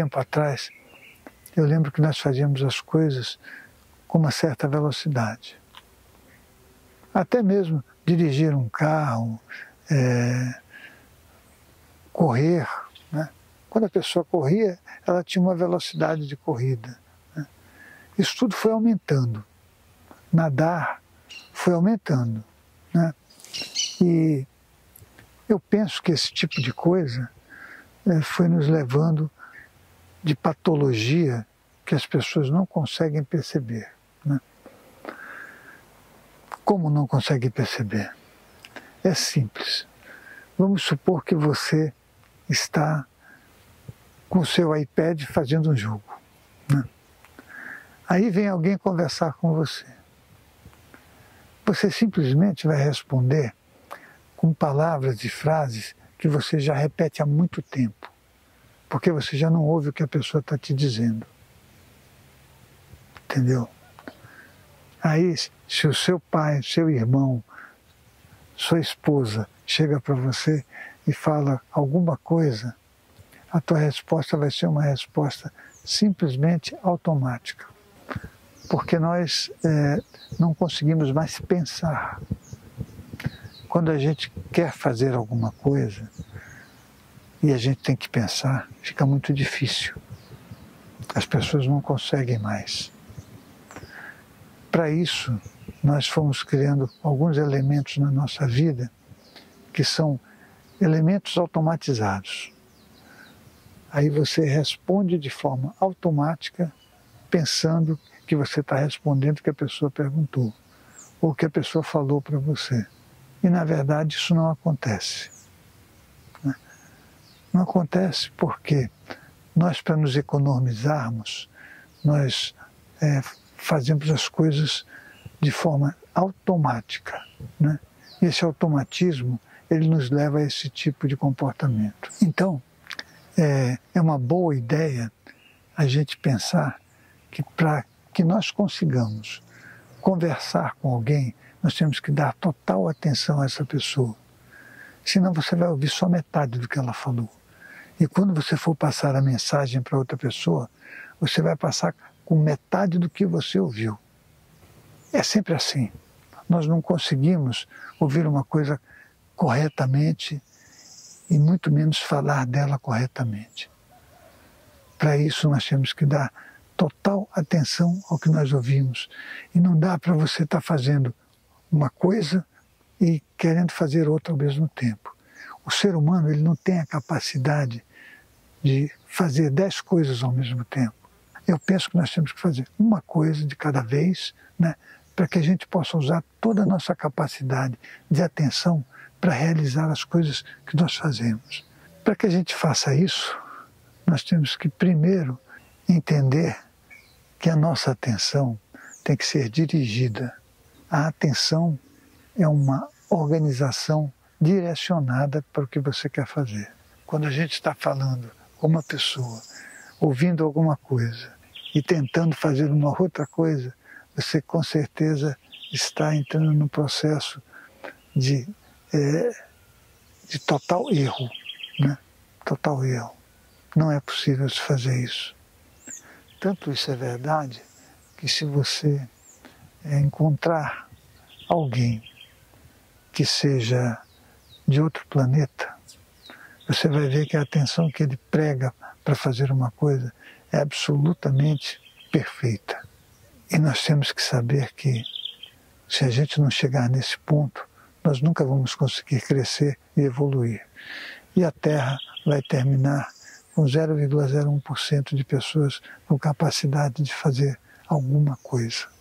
tempo atrás, eu lembro que nós fazíamos as coisas com uma certa velocidade. Até mesmo dirigir um carro, correr, né? Quando a pessoa corria, ela tinha uma velocidade de corrida, né? Isso tudo foi aumentando. Nadar foi aumentando, né? E eu penso que esse tipo de coisa foi nos levando de patologia que as pessoas não conseguem perceber, né? Como não consegue perceber? É simples. Vamos supor que você está com o seu iPad fazendo um jogo, né? Aí vem alguém conversar com você. Você simplesmente vai responder com palavras e frases que você já repete há muito tempo, porque você já não ouve o que a pessoa está te dizendo. Entendeu? Aí, se o seu pai, seu irmão, sua esposa chega para você e fala alguma coisa, a tua resposta vai ser uma resposta simplesmente automática, porque nós não conseguimos mais pensar. Quando a gente quer fazer alguma coisa e a gente tem que pensar, fica muito difícil. As pessoas não conseguem mais. Para isso, nós fomos criando alguns elementos na nossa vida que são elementos automatizados. Aí você responde de forma automática, pensando que você está respondendo o que a pessoa perguntou, ou que a pessoa falou para você. E, na verdade, isso não acontece. Não acontece porque nós, para nos economizarmos, nós fazemos as coisas de forma automática, né? E esse automatismo, ele nos leva a esse tipo de comportamento. Então, é uma boa ideia a gente pensar que para que nós consigamos conversar com alguém, nós temos que dar total atenção a essa pessoa. Senão você vai ouvir só metade do que ela falou. E quando você for passar a mensagem para outra pessoa, você vai passar com metade do que você ouviu. É sempre assim. Nós não conseguimos ouvir uma coisa corretamente e muito menos falar dela corretamente. Para isso nós temos que dar total atenção ao que nós ouvimos. E não dá para você estar fazendo uma coisa e querendo fazer outra ao mesmo tempo. O ser humano, ele não tem a capacidade de fazer 10 coisas ao mesmo tempo. Eu penso que nós temos que fazer uma coisa de cada vez, né, para que a gente possa usar toda a nossa capacidade de atenção para realizar as coisas que nós fazemos. Para que a gente faça isso, nós temos que primeiro entender que a nossa atenção tem que ser dirigida. A atenção é uma organização direcionada para o que você quer fazer. Quando a gente está falando com uma pessoa, ouvindo alguma coisa e tentando fazer uma outra coisa, você com certeza está entrando num processo de total erro, né? Total erro. Não é possível se fazer isso. Tanto isso é verdade que se você encontrar alguém que seja de outro planeta, você vai ver que a atenção que ele prega para fazer uma coisa é absolutamente perfeita. E nós temos que saber que, se a gente não chegar nesse ponto, nós nunca vamos conseguir crescer e evoluir. E a Terra vai terminar com 0,01% de pessoas com capacidade de fazer alguma coisa.